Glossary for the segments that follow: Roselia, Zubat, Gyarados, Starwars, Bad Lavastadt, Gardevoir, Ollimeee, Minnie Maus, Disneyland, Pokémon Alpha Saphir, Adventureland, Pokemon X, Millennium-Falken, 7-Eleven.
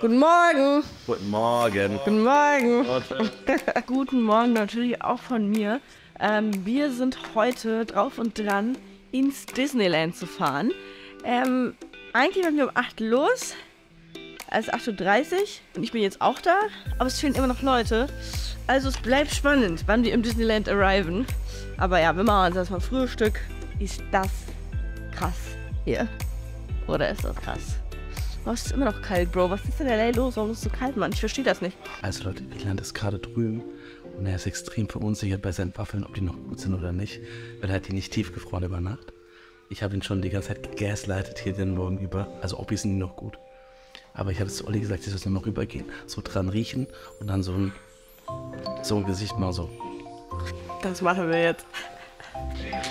Guten Morgen. Guten Morgen. Guten Morgen. Guten Morgen natürlich auch von mir. Wir sind heute drauf und dran, ins Disneyland zu fahren. Eigentlich werden wir um 8 Uhr los. Es ist 8:30 Uhr und ich bin jetzt auch da, aber es fehlen immer noch Leute. Also es bleibt spannend, wann wir im Disneyland arriven. Aber ja, wir machen uns erstmal Frühstück. Ist das krass hier? Oder ist das krass? Oh, es ist immer noch kalt, Bro. Was ist denn da los? Warum ist es so kalt, Mann? Ich verstehe das nicht. Also Leute, Leland ist gerade drüben und er ist extrem verunsichert bei seinen Waffeln, ob die noch gut sind oder nicht, weil er hat die nicht tiefgefroren über Nacht. Ich habe ihn schon die ganze Zeit gegaslightet hier den Morgen über. Also ob die sind noch gut. Aber ich habe zu Olli gesagt, ich soll nochmal rübergehen, so dran riechen und dann so ein Gesicht mal so. Das machen wir jetzt. Krass.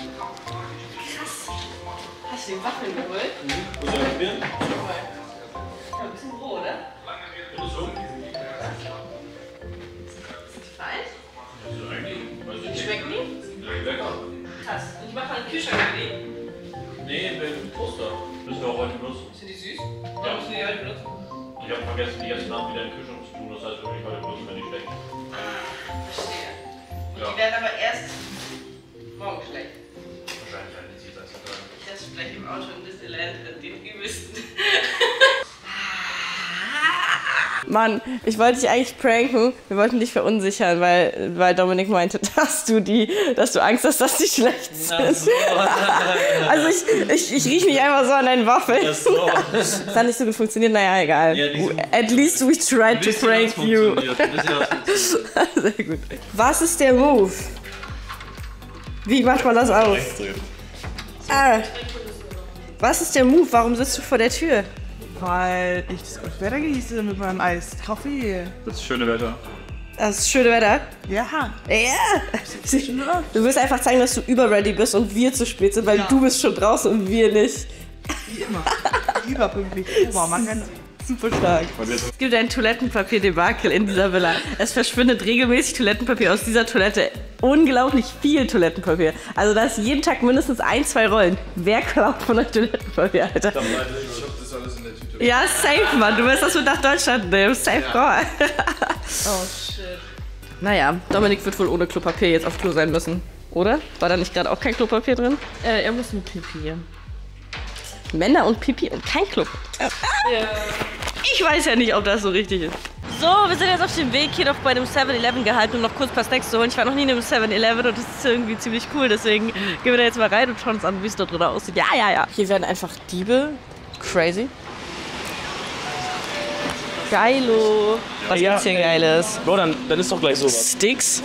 Hast du die Waffeln geholt? Mhm. Wo soll ich bin? Ja, ein bisschen roh, oder? Ist die fein? Die schmeckt nie? Nein, lecker. Krass. Und ich mache mal einen Kühlschrank-Curry. Nee, mit Toaster. Müssen wir auch heute benutzen. Sind die süß? Ja, müssen die heute benutzen. Ich habe vergessen, die gestern Abend wieder in den Kühlschrank zu tun. Das heißt, wir heute benutzen, wenn die schlecht. Verstehe. Ja. Die werden aber erst morgen schlecht. Wahrscheinlich werden die sie als Vertrag. Ich esse vielleicht im Auto in Disneyland den Übelsten. Mann, ich wollte dich eigentlich pranken. Wir wollten dich verunsichern, weil Dominik meinte, dass du Angst hast, dass die schlecht sind. So. Also ich rieche mich einfach so an deinen Waffeln. So. Das hat nicht so gut funktioniert, naja, egal. Ja, at least we tried to prank you. Sehr gut. Was ist der Move? Wie macht man das aus? Ah. Was ist der Move? Warum sitzt du vor der Tür? Weil ich das gute Wetter genieße mit meinem Eiskaffee. Das ist schöne Wetter. Das ist schöne Wetter? Ja. Ja. Du willst einfach zeigen, dass du überready bist und wir zu spät sind, weil du bist schon draußen und wir nicht. Wie immer. Überpünktlich. Boah, man kann super stark. Es gibt ein Toilettenpapier-Debakel in dieser Villa. Es verschwindet regelmäßig Toilettenpapier aus dieser Toilette. Unglaublich viel Toilettenpapier. Also da ist jeden Tag mindestens 1, 2 Rollen. Wer klaut von euch Toilettenpapier, Alter? Ja, safe, Mann. Du willst das mit nach Deutschland nehmen. Safe, ja. Oh, shit. Naja, Dominik wird wohl ohne Klopapier jetzt auf Klo sein müssen. Oder? War da nicht gerade auch kein Klopapier drin? Er muss mit Pipi. Männer und Pipi und kein Klopapier. Ja. Ich weiß ja nicht, ob das so richtig ist. So, wir sind jetzt auf dem Weg hier noch bei dem 7-Eleven gehalten, um noch kurz ein paar Snacks zu holen. Ich war noch nie in einem 7-Eleven und das ist irgendwie ziemlich cool. Deswegen gehen wir da jetzt mal rein und schauen uns an, wie es da drin aussieht. Ja. Hier werden einfach Diebe. Crazy. Geilo. Was gibt's hier Geiles? Bro, dann ist doch gleich sowas. Sticks.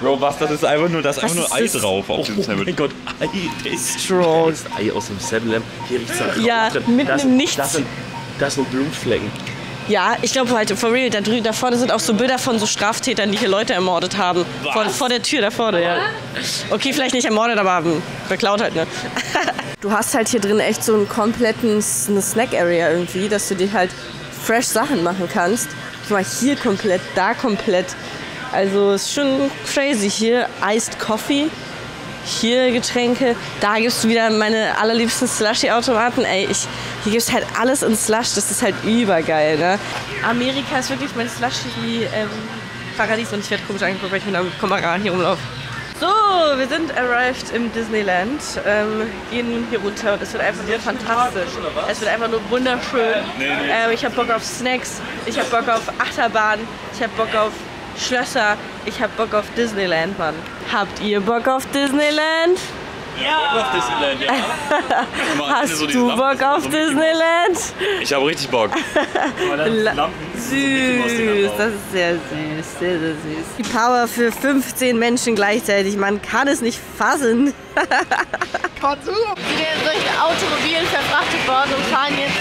Bro, was? Das ist einfach nur, das ist einfach nur Ei drauf auf dem 7-Eleven. Oh mein Gott, Ei. Strong. Das Ei aus dem 7-Eleven. Hier riecht's nach Rauch. Ja, mit einem Nichts. Das sind Blutflecken. Ja, ich glaube halt, for real, da vorne sind auch so Bilder von so Straftätern, die hier Leute ermordet haben. Vor der Tür da vorne, ja. Okay, vielleicht nicht ermordet, aber beklaut halt, ne? Du hast halt hier drin echt so einen kompletten Snack-Area irgendwie, dass du dir halt fresh Sachen machen kannst. Ich war hier komplett, da komplett. Also ist schon crazy. Hier Iced Coffee, hier Getränke. Da gibt's wieder meine allerliebsten Slushie-Automaten. Ey, hier gibt's halt alles in Slush. Das ist halt übergeil, ne? Amerika ist wirklich mein Slushie-Paradies und ich werde komisch angeguckt, weil ich mit einem Kamera hier rumlaufe. So, wir sind arrived im Disneyland, gehen hier runter und es wird einfach nur fantastisch. Es wird einfach nur wunderschön. Ich hab Bock auf Snacks, ich hab Bock auf Achterbahnen, ich hab Bock auf Schlösser, ich hab Bock auf Disneyland, Mann. Habt ihr Bock auf Disneyland? Ja! Bock auf Disneyland, ja. Hast du Bock auf Disneyland? Ich hab richtig Bock. Süß, das ist sehr süß, sehr, sehr süß. Die Power für 15 Menschen gleichzeitig, man kann es nicht fassen. Wir sind durch Automobilen verfrachtet worden und fahren jetzt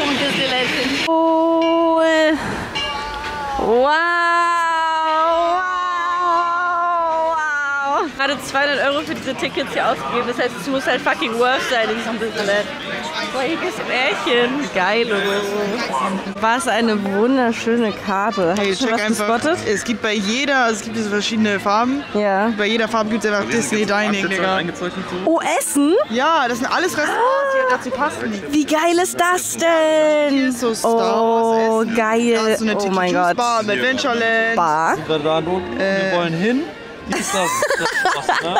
zum Disneyland hin. Oh, wow! Gerade 200 € für diese Tickets hier ausgegeben, das heißt, es muss halt fucking worth sein in diesem Disneyland. Ruhiges Märchen. Geil oder so. Was eine wunderschöne Karte. Hast du schon was gespottet? Es gibt bei jeder, also es gibt diese verschiedene Farben. Ja. Bei jeder Farbe gibt es einfach Disney Dining, Digga. Oh, Essen? Ja, das sind alles Restaurants, die dazu passen. Wie geil ist das denn? Hier ist so Star Wars Essen. Oh, geil. So eine Tiki Juice Bar im Adventureland. Bar. Wir wollen hin. Hier ist das Schloss, ne?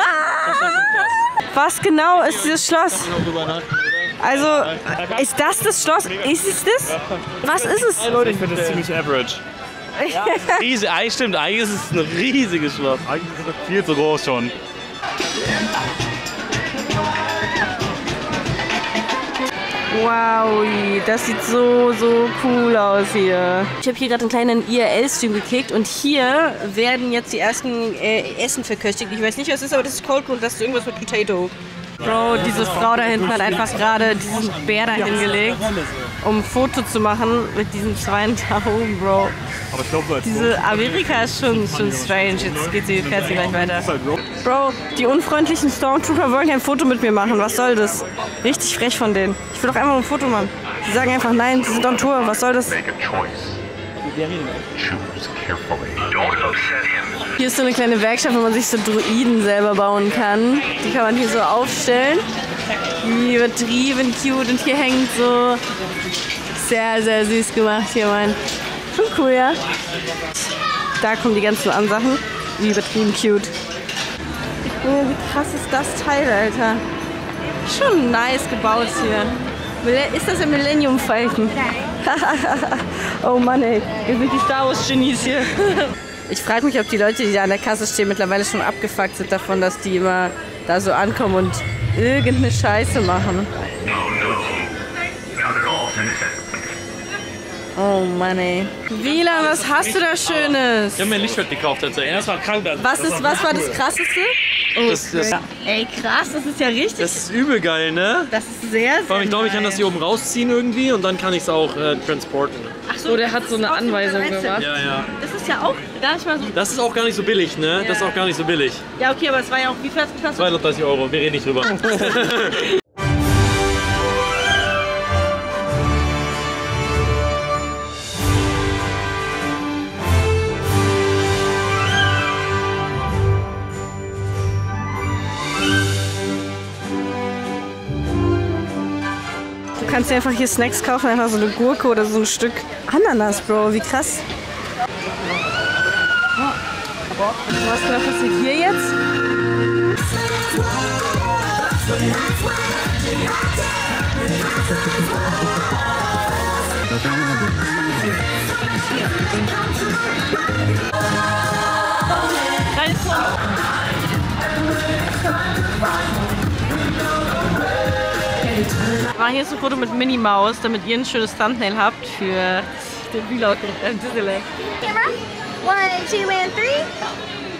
Was genau ist dieses Schloss? Also, ist das das Schloss? Ist es das? Was ist es? Ich finde das ziemlich average. Ja, riesig, stimmt, eigentlich ist es ein riesiges Schloss. Eigentlich ist es viel zu groß schon. Wow, das sieht so, so cool aus hier. Ich habe hier gerade einen kleinen IRL-Stream gekickt und hier werden jetzt die ersten Essen verköstigt. Ich weiß nicht, was es ist, aber das ist Cold und das ist irgendwas mit Potato. Bro, diese Frau da hinten hat einfach gerade diesen Bär da hingelegt, um ein Foto zu machen mit diesen Schweinen da oben, Bro. Aber ich glaube, diese Amerika ist schon strange. Jetzt geht sie, fährt sie gleich weiter. Bro, die unfreundlichen Stormtrooper wollen ja ein Foto mit mir machen. Was soll das? Richtig frech von denen. Ich will doch einfach ein Foto machen. Sie sagen einfach nein, sie sind on Tour. Was soll das? Hier ist so eine kleine Werkstatt, wo man sich so Droiden selber bauen kann. Die kann man hier so aufstellen. Übertrieben cute und hier hängt so. Sehr, sehr süß gemacht hier, Mann. Schon cool, ja? Da kommen die ganzen Ansachen. Übertrieben cute. Wie krass ist das Teil, Alter? Schon nice gebaut hier. Ist das ein Millennium-Falken? Oh Mann, ey. Wir sind die Star Wars-Genies hier. Ich frage mich, ob die Leute, die da an der Kasse stehen, mittlerweile schon abgefuckt sind davon, dass die immer da so ankommen und irgendeine Scheiße machen. Oh Mann, ey. Wieland, was hast du da Schönes? Ich habe mir ein Lichtschwert gekauft, tatsächlich. Das war krank. Was war das Krasseste? Oh, das ey, krass, das ist ja richtig. Das ist übel geil, ne? Das ist sehr, sehr geil. Ich glaube, ich kann das hier oben rausziehen irgendwie und dann kann ich es auch transporten. Ach so, der hat so eine Anweisung gemacht. Ja, ja. Das ist ja auch gar nicht mal so. Das ist auch gar nicht so billig, ne? Ja. Das ist auch gar nicht so billig. Ja, okay, aber es war ja auch wie viel hast du? 32 Euro, wir reden nicht drüber. Du kannst dir einfach hier Snacks kaufen, einfach so eine Gurke oder so ein Stück Ananas, Bro, wie krass. Was genau passiert hier jetzt? Ich mache hier jetzt ein Foto mit Minnie Maus, damit ihr ein schönes Thumbnail habt für den Vlog in Disneyland. Camera, 1, 2, and 3.